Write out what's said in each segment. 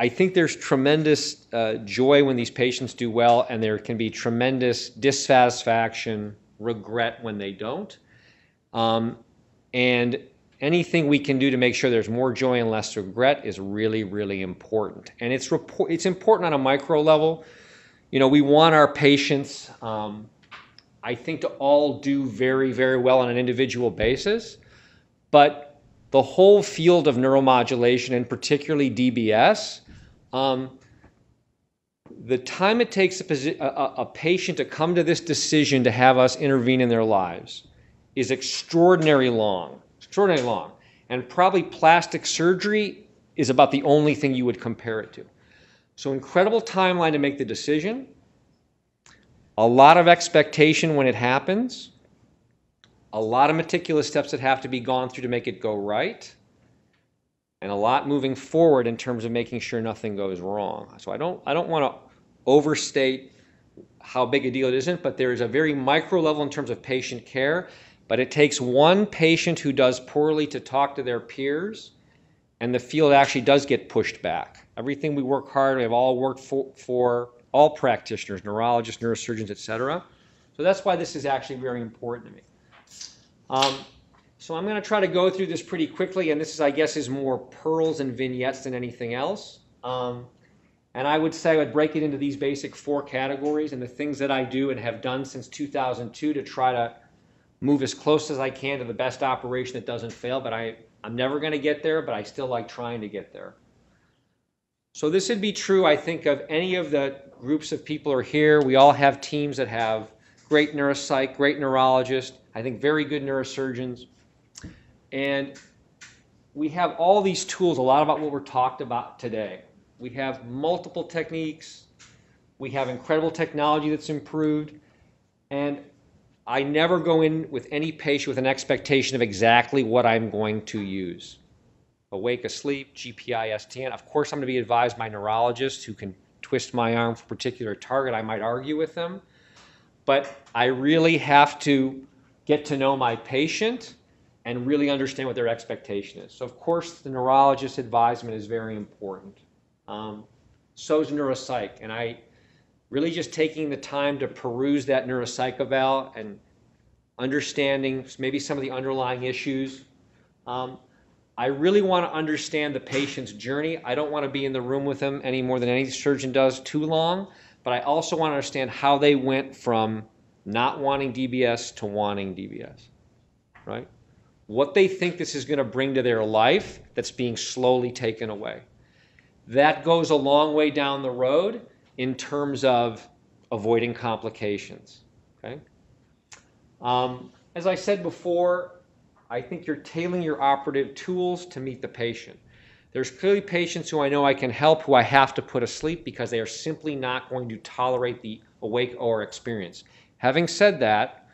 I think there's tremendous joy when these patients do well, and there can be tremendous dissatisfaction, regret when they don't. And anything we can do to make sure there's more joy and less regret is really, really important. And it's important on a micro level. You know, we want our patients, I think, to all do very, very well on an individual basis, but the whole field of neuromodulation, and particularly DBS, the time it takes a patient to come to this decision to have us intervene in their lives is extraordinarily long, and probably plastic surgery is about the only thing you would compare it to. So incredible timeline to make the decision, a lot of expectation when it happens, a lot of meticulous steps that have to be gone through to make it go right, and a lot moving forward in terms of making sure nothing goes wrong. So I don't want to overstate how big a deal it isn't, but there is a very micro level in terms of patient care, but it takes one patient who does poorly to talk to their peers, and the field actually does get pushed back. Everything we work hard, we have all worked for all practitioners, neurologists, neurosurgeons, etc. So that's why this is actually very important to me. So I'm going to try to go through this pretty quickly, and this is, I guess, is more pearls and vignettes than anything else. And I would say I would break it into these basic four categories, and the things that I do and have done since 2002 to try to move as close as I can to the best operation that doesn't fail. But I'm never going to get there, but I still like trying to get there. So this would be true, I think, of any of the groups of people who are here. We all have teams that have great neuropsych, great neurologists, I think very good neurosurgeons. And we have all these tools, a lot about what we're talked about today. We have multiple techniques. We have incredible technology that's improved. And I never go in with any patient with an expectation of exactly what I'm going to use. Awake, asleep, GPI, STN. Of course, I'm going to be advised by neurologists who can twist my arm for a particular target. I might argue with them. But I really have to get to know my patient and really understand what their expectation is. So of course, the neurologist advisement is very important. So is neuropsych, and I really just taking the time to peruse that neuropsych eval and understanding maybe some of the underlying issues. I really want to understand the patient's journey. I don't want to be in the room with them any more than any surgeon does too long, but I also want to understand how they went from not wanting DBS to wanting DBS, right? What they think this is going to bring to their life that's being slowly taken away. That goes a long way down the road in terms of avoiding complications, okay? As I said before, I think you're tailoring your operative tools to meet the patient. There's clearly patients who I know I can help who I have to put asleep because they are simply not going to tolerate the awake OR experience. Having said that,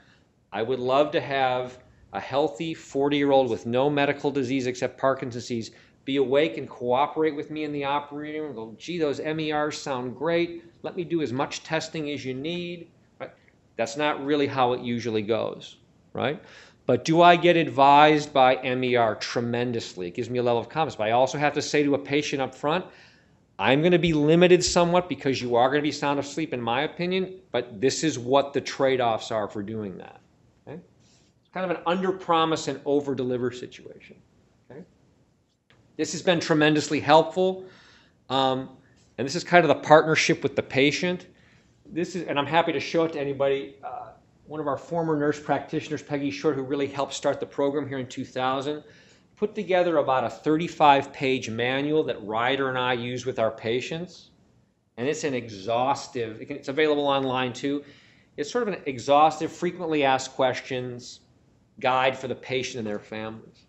I would love to have a healthy 40-year-old with no medical disease except Parkinson's disease be awake and cooperate with me in the operating room. Go, gee, those MERs sound great. Let me do as much testing as you need. Right? That's not really how it usually goes, right? But do I get advised by MER tremendously? It gives me a level of confidence. But I also have to say to a patient up front, I'm going to be limited somewhat because you are going to be sound asleep, in my opinion, but this is what the trade-offs are for doing that. Okay? It's kind of an under-promise and over-deliver situation. Okay? This has been tremendously helpful, and this is kind of the partnership with the patient. This is, and I'm happy to show it to anybody. One of our former nurse practitioners, Peggy Short, who really helped start the program here in 2000, put together about a 35-page manual that Ryder and I use with our patients. And it's an exhaustive, it's available online too. It's sort of an exhaustive, frequently asked questions guide for the patient and their families.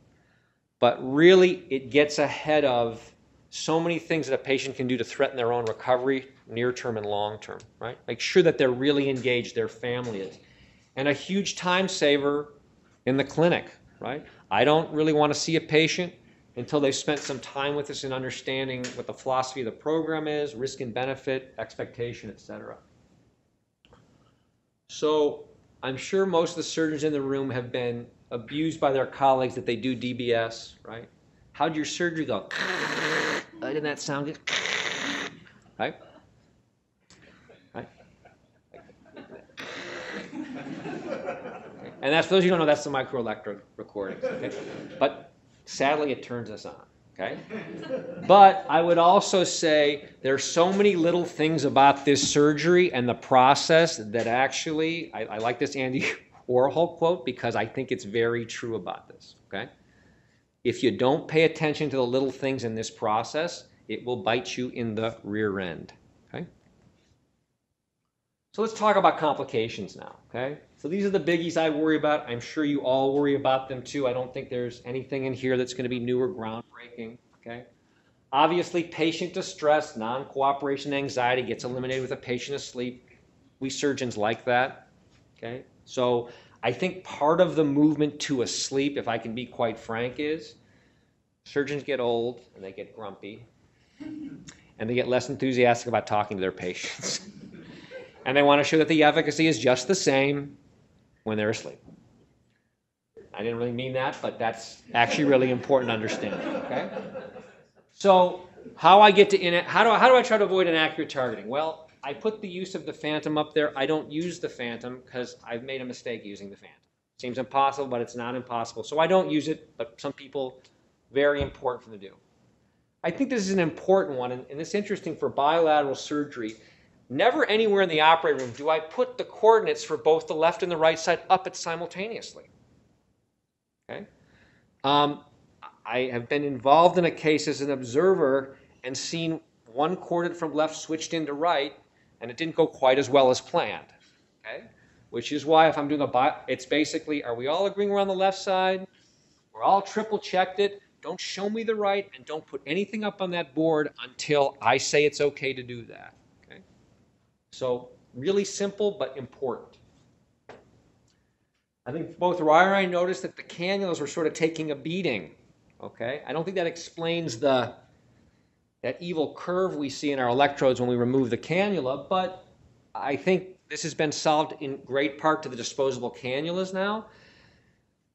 But really, it gets ahead of so many things that a patient can do to threaten their own recovery, near-term and long-term, right? Make sure that they're really engaged, their family is. And a huge time saver in the clinic, right? I don't really want to see a patient until they've spent some time with us in understanding what the philosophy of the program is, risk and benefit, expectation, etc. So I'm sure most of the surgeons in the room have been abused by their colleagues that they do DBS, right? How'd your surgery go? Didn't that sound good? Right? And that's, for those of you who don't know, that's the microelectrode recordings. Okay? But sadly, it turns us on. Okay? But I would also say there are so many little things about this surgery and the process that actually, I like this Andy Warhol quote because I think it's very true about this. Okay? If you don't pay attention to the little things in this process, it will bite you in the rear end. Okay? So let's talk about complications now. Okay? So these are the biggies I worry about. I'm sure you all worry about them too. I don't think there's anything in here that's going to be new or groundbreaking. Okay? Obviously, patient distress, non-cooperation, anxiety gets eliminated with a patient asleep. We surgeons like that. Okay? So I think part of the movement to a sleep, if I can be quite frank, is surgeons get old and they get grumpy and they get less enthusiastic about talking to their patients. And they want to show that the efficacy is just the same when they're asleep. I didn't really mean that, but that's actually really important to understand. Okay? So how do I try to avoid inaccurate targeting? Well, I put the use of the phantom up there. I don't use the phantom because I've made a mistake using the phantom. Seems impossible, but it's not impossible. So I don't use it, but some people, very important for them to do. I think this is an important one, and it's interesting for bilateral surgery. Never anywhere in the operating room do I put the coordinates for both the left and the right side up at simultaneously. Okay? I have been involved in a case as an observer and seen one coordinate from left switched into right, and it didn't go quite as well as planned. Okay? Which is why if I'm doing it's basically, are we all agreeing we're on the left side? We're all triple checked it. Don't show me the right, and don't put anything up on that board until I say it's okay to do that. So really simple, but important. I think both Ryder and I noticed that the cannulas were sort of taking a beating. Okay, I don't think that explains that evil curve we see in our electrodes when we remove the cannula, but I think this has been solved in great part to the disposable cannulas now.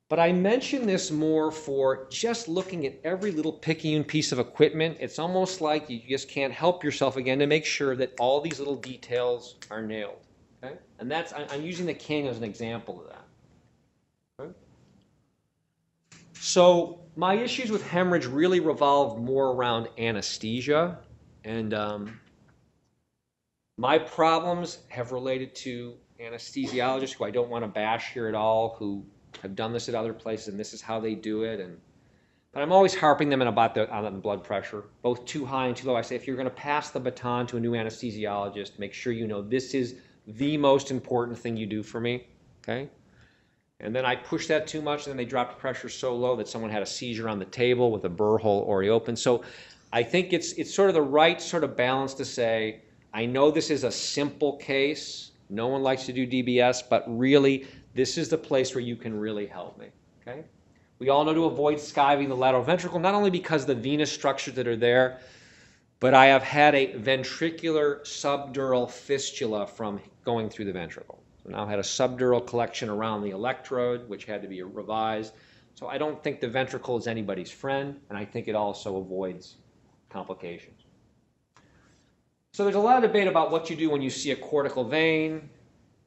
But I mention this more for just looking at every little picayune piece of equipment. It's almost like you just can't help yourself again to make sure that all these little details are nailed. Okay? And I'm using the cannula as an example of that. Okay? So my issues with hemorrhage really revolve more around anesthesia. And my problems have related to anesthesiologists, who I don't want to bash here at all, who have done this at other places, and this is how they do it. But I'm always harping them on blood pressure, both too high and too low. I say, if you're going to pass the baton to a new anesthesiologist, make sure you know this is the most important thing you do for me. Okay? And then I push that too much, and then they drop the pressure so low that someone had a seizure on the table with a burr hole already open. So I think it's sort of the right sort of balance to say, I know this is a simple case. No one likes to do DBS, but really, this is the place where you can really help me, okay? We all know to avoid skiving the lateral ventricle, not only because of the venous structures that are there, but I have had a ventricular subdural fistula from going through the ventricle. So now I had a subdural collection around the electrode, which had to be revised. So I don't think the ventricle is anybody's friend, and I think it also avoids complications. So there's a lot of debate about what you do when you see a cortical vein.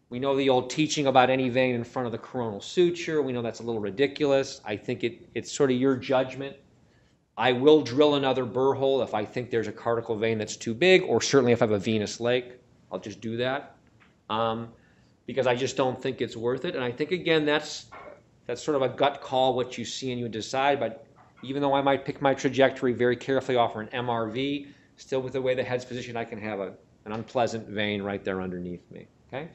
We know the old teaching about any vein in front of the coronal suture. We know that's a little ridiculous. I think it's sort of your judgment. I will drill another burr hole if I think there's a cortical vein that's too big, or certainly if I have a venous leg, I'll just do that because I just don't think it's worth it. And I think, again, that's sort of a gut call, what you see and you decide. But even though I might pick my trajectory very carefully, offer an MRV, still with the way the head's positioned, I can have an unpleasant vein right there underneath me. Okay?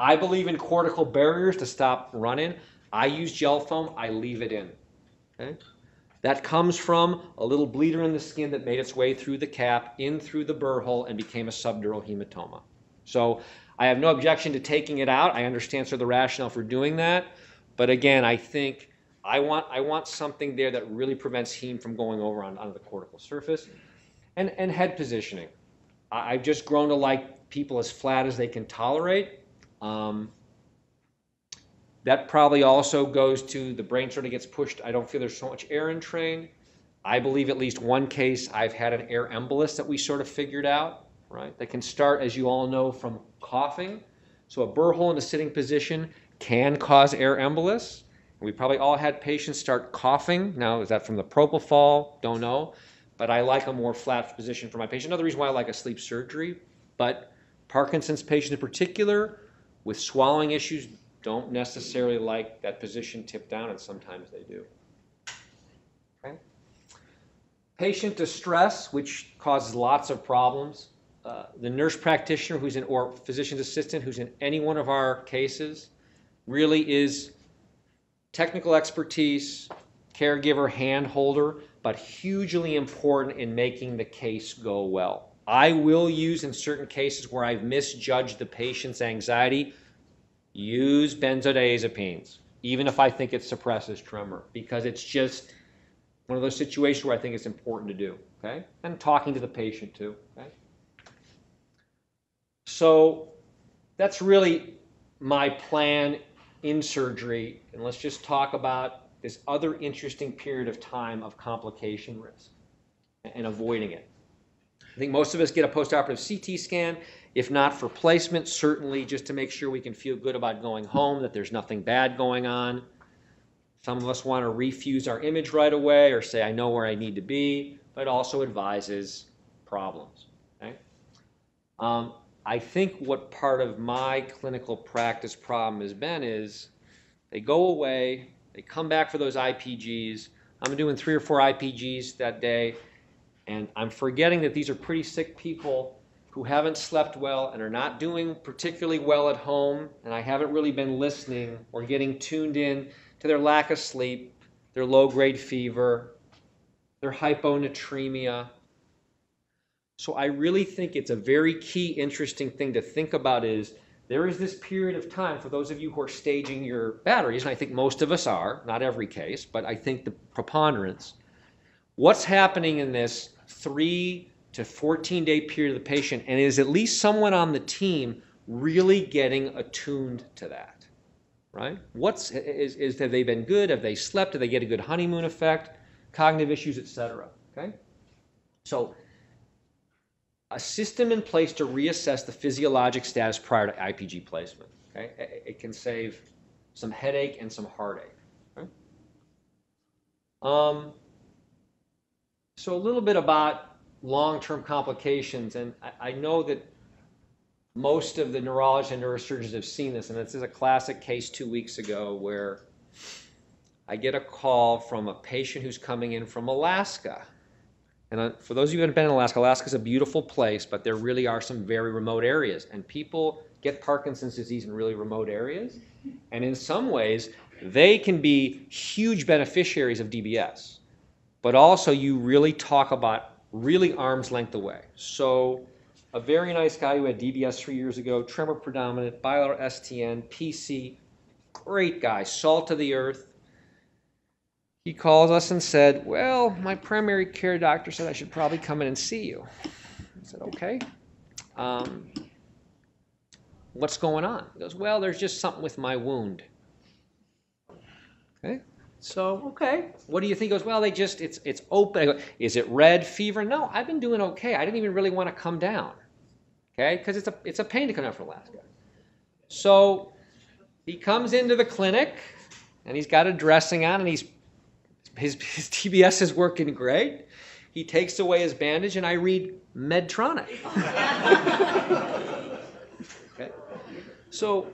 I believe in cortical barriers to stop running. I use gel foam. I leave it in. Okay? That comes from a little bleeder in the skin that made its way through the cap, in through the burr hole, and became a subdural hematoma. So I have no objection to taking it out. I understand sort of the rationale for doing that. But again, I think I want something there that really prevents heme from going over onto the cortical surface. And head positioning. I've just grown to like people as flat as they can tolerate. That probably also goes to the brain sort of gets pushed. I don't feel there's so much air in train. I believe at least one case I've had an air embolus that we sort of figured out. right? That can start, as you all know, from coughing. So a burr hole in a sitting position can cause air embolus. We probably all had patients start coughing. Now, is that from the propofol? Don't know. But I like a more flat position for my patient. Another reason why I like a sleep surgery. But Parkinson's patients in particular with swallowing issues don't necessarily like that position tipped down, and sometimes they do. Okay. Patient distress, which causes lots of problems. The nurse practitioner who's in, or physician's assistant who's in any one of our cases really is technical expertise, caregiver, hand holder, but hugely important in making the case go well. I will use in certain cases where I've misjudged the patient's anxiety, use benzodiazepines, even if I think it suppresses tremor, because it's just one of those situations where I think it's important to do, okay? And talking to the patient too, okay? So that's really my plan in surgery, and let's just talk about this other interesting period of time of complication risk and avoiding it. I think most of us get a postoperative CT scan, if not for placement, certainly just to make sure we can feel good about going home, that there's nothing bad going on. Some of us want to refuse our image right away or say, I know where I need to be, but also advises problems. Okay? I think what part of my clinical practice problem has been is they go away, they come back for those IPGs. I'm doing 3 or 4 IPGs that day, and I'm forgetting that these are pretty sick people who haven't slept well and are not doing particularly well at home, and I haven't really been listening or getting tuned in to their lack of sleep, their low-grade fever, their hyponatremia. So I really think it's a very key, interesting thing to think about is there is this period of time for those of you who are staging your batteries, and I think most of us are, not every case, but I think the preponderance. What's happening in this 3- to 14-day period of the patient, and is at least someone on the team really getting attuned to that, right? Have they been good? Have they slept? Do they get a good honeymoon effect? Cognitive issues, etc. Okay? So a system in place to reassess the physiologic status prior to IPG placement. Okay? It can save some headache and some heartache. Okay? So a little bit about long-term complications, and I know that most of the neurologists and neurosurgeons have seen this, and this is a classic case 2 weeks ago where I get a call from a patient who's coming in from Alaska. And for those of you who haven't been in Alaska, Alaska's a beautiful place, but there really are some very remote areas. And people get Parkinson's disease in really remote areas. And in some ways, they can be huge beneficiaries of DBS. But also, you really talk about really arm's length away. So a very nice guy who had DBS 3 years ago, tremor predominant, bilateral STN, PC, great guy, salt of the earth. He calls us and said, well, my primary care doctor said I should probably come in and see you. I said, okay. What's going on? He goes, well, there's just something with my wound. Okay. So, okay. What do you think? He goes, well, it's open. I go, is it red fever? No, I've been doing okay. I didn't even really want to come down. Okay. Because it's a pain to come down from Alaska. So he comes into the clinic and he's got a dressing on and his DBS is working great. He takes away his bandage, and I read Medtronic. Okay. So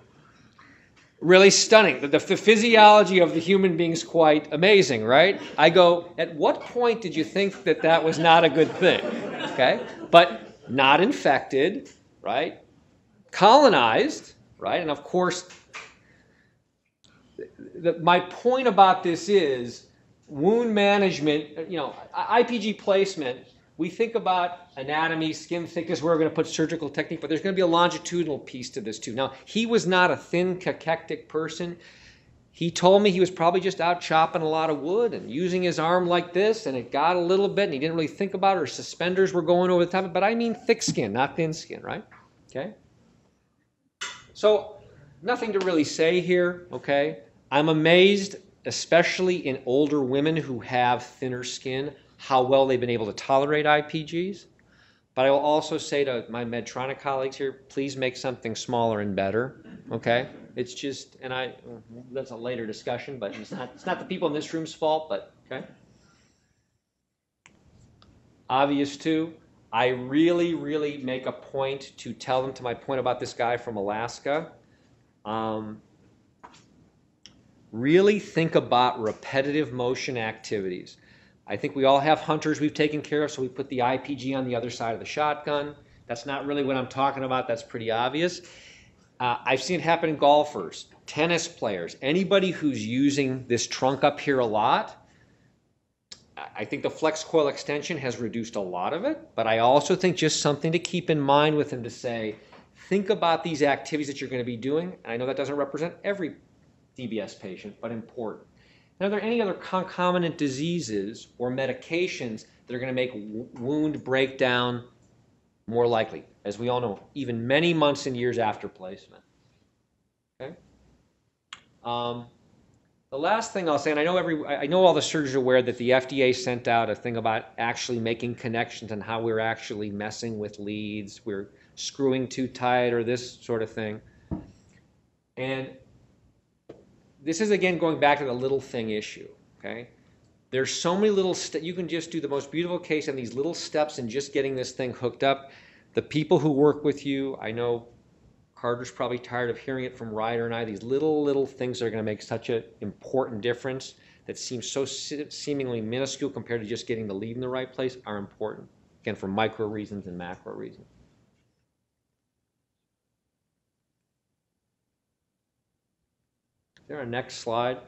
really stunning. The physiology of the human being is quite amazing, right? I go, at what point did you think that that was not a good thing? Okay, but not infected, right? Colonized, right? And of course, my point about this is, wound management, you know, IPG placement, we think about anatomy, skin thickness, where we're going to put surgical technique, but there's going to be a longitudinal piece to this too. Now, he was not a thin, cachectic person. He told me he was probably just out chopping a lot of wood and using his arm like this, and it got a little bit, and he didn't really think about it, or suspenders were going over the top, but I mean thick skin, not thin skin, right? Okay? So, nothing to really say here, okay? I'm amazed, especially in older women who have thinner skin, how well they've been able to tolerate IPGs. But I will also say to my Medtronic colleagues here, please make something smaller and better, okay? It's just, and I, that's a later discussion, but it's not the people in this room's fault, but okay. Obvious too, I really, really make a point to tell them to my point about this guy from Alaska. Really think about repetitive motion activities. I think we all have hunters we've taken care of, so we put the IPG on the other side of the shotgun. That's not really what I'm talking about. That's pretty obvious. I've seen it happen in golfers, tennis players, anybody who's using this trunk up here a lot. I think the flex coil extension has reduced a lot of it, but I also think just something to keep in mind with them to say, think about these activities that you're going to be doing. And I know that doesn't represent every DBS patient, but important. Now, are there any other concomitant diseases or medications that are going to make wound breakdown more likely? As we all know, even many months and years after placement. Okay. The last thing I'll say, and I know all the surgeons are aware that the FDA sent out a thing about actually making connections and how we're actually messing with leads, we're screwing too tight or this sort of thing. And this is, again, going back to the little thing issue, okay? There's so many little steps. You can just do the most beautiful case on these little steps and just getting this thing hooked up. The people who work with you, I know Carter's probably tired of hearing it from Ryder and I, these little things that are going to make such an important difference that seems so seemingly minuscule compared to just getting the lead in the right place are important, again, for micro reasons and macro reasons. Is there a next slide?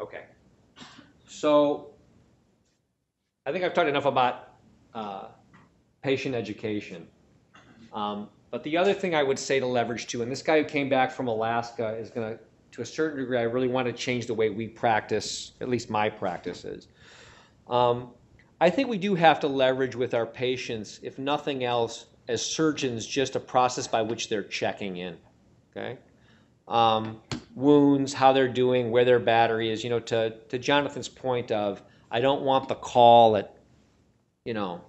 Okay. So I think I've talked enough about patient education. But the other thing I would say to leverage too, and this guy who came back from Alaska is going to a certain degree, I really want to change the way we practice, at least my practices. I think we do have to leverage with our patients, if nothing else, as surgeons, just a process by which they're checking in, okay? Wounds, how they're doing, where their battery is, you know, to Jonathan's point of, I don't want the call at, you know,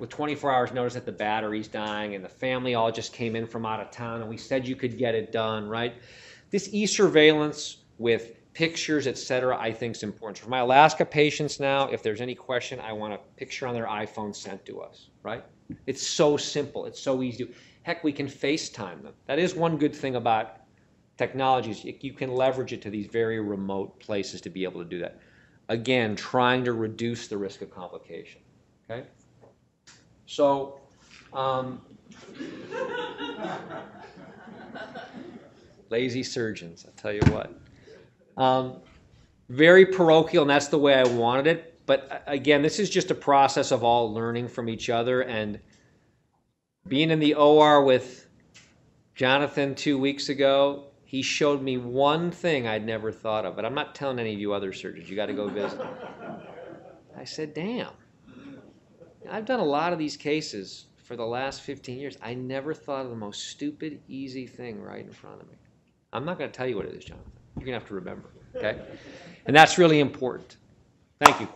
with 24 hours notice that the battery's dying and the family all just came in from out of town and we said you could get it done, right? This e-surveillance with pictures, etc., I think is important. So for my Alaska patients now, if there's any question, I want a picture on their iPhone sent to us, right? It's so simple. It's so easy to do. Heck, we can FaceTime them. That is one good thing about technologies. You can leverage it to these very remote places to be able to do that. Again, trying to reduce the risk of complication, okay? So, lazy surgeons, I'll tell you what. Very parochial, and that's the way I wanted it. But again, this is just a process of all learning from each other. And being in the OR with Jonathan 2 weeks ago, he showed me one thing I'd never thought of. But I'm not telling any of you other surgeons. You got to go visit. I said, damn, I've done a lot of these cases for the last 15 years. I never thought of the most stupid, easy thing right in front of me. I'm not going to tell you what it is, Jonathan. You're going to have to remember, okay? And that's really important. Thank you.